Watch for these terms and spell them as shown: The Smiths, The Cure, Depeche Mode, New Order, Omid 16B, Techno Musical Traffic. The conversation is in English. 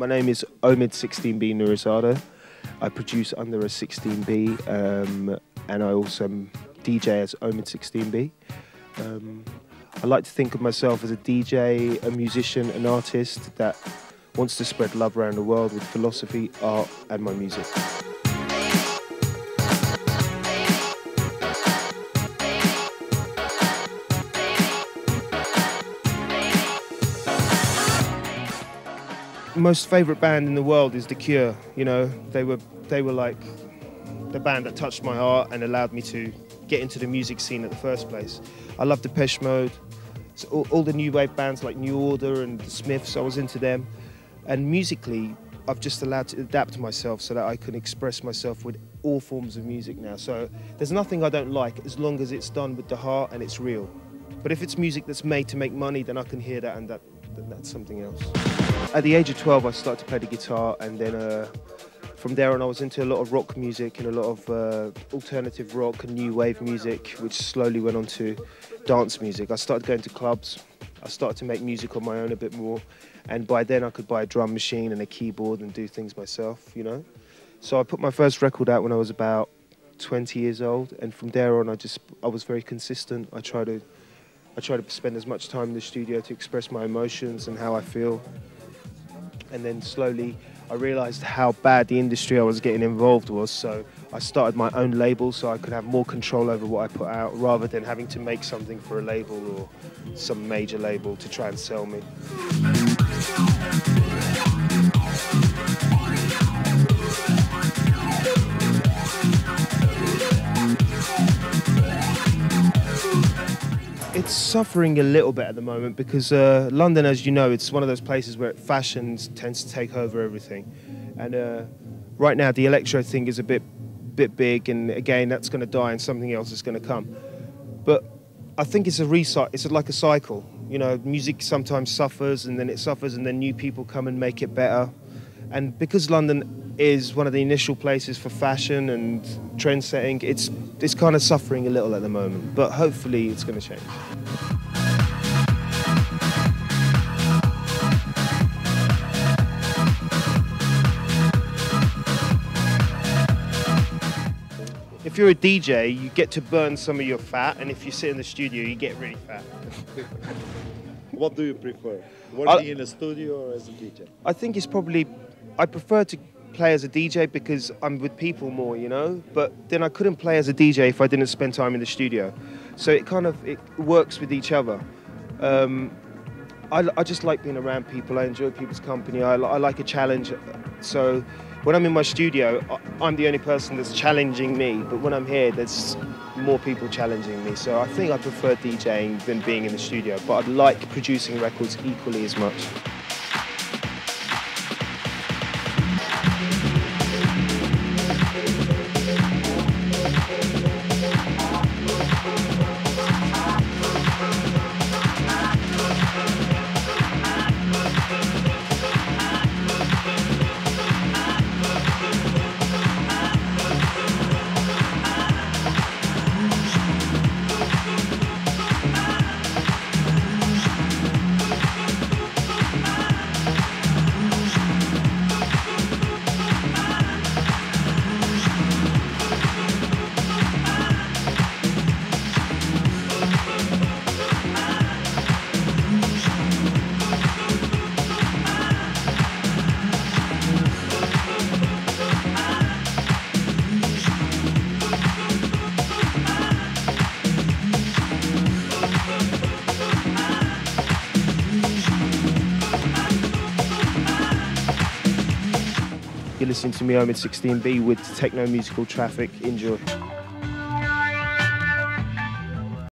My name is Omid 16B Nurizada. I produce under a 16B and I also DJ as Omid 16B. I like to think of myself as a DJ, a musician, an artist that wants to spread love around the world with philosophy, art and my music. Most favourite band in the world is The Cure. You know, they were like the band that touched my heart and allowed me to get into the music scene at the first place. I love Depeche Mode, so all the new wave bands like New Order and The Smiths, I was into them. And musically, I've just allowed to adapt myself so that I can express myself with all forms of music now. So there's nothing I don't like as long as it's done with the heart and it's real. But if it's music that's made to make money, then I can hear that and that's something else. At the age of 12, I started to play the guitar, and then from there on I was into a lot of rock music and a lot of alternative rock and new wave music, which slowly went on to dance music. I started going to clubs, I started to make music on my own a bit more, and by then I could buy a drum machine and a keyboard and do things myself, you know. So I put my first record out when I was about 20 years old, and from there on I was very consistent. I try to spend as much time in the studio to express my emotions and how I feel. And then slowly I realised how bad the industry I was getting involved was, so I started my own label so I could have more control over what I put out rather than having to make something for a label or some major label to try and sell me. It's suffering a little bit at the moment because London, as you know, it's one of those places where fashion tends to take over everything. And right now the electro thing is a bit big, and again that's going to die and something else is going to come. But I think it's a recycle, it's like a cycle. You know, music sometimes suffers and then it suffers and then new people come and make it better. And because London is one of the initial places for fashion and trend setting, it's kind of suffering a little at the moment, but hopefully it's going to change. If you're a DJ, you get to burn some of your fat, and if you sit in the studio, you get really fat. What do you prefer, working in a studio or as a DJ? I think it's probably, I prefer to play as a DJ because I'm with people more, you know, but then I couldn't play as a DJ if I didn't spend time in the studio. So it kind of, it works with each other. I just like being around people, I enjoy people's company, I like a challenge. So when I'm in my studio, I'm the only person that's challenging me, but when I'm here, there's more people challenging me. So I think I prefer DJing than being in the studio, but I'd like producing records equally as much. You're listening to me, Omid 16B, with Techno Musical Traffic. Enjoy.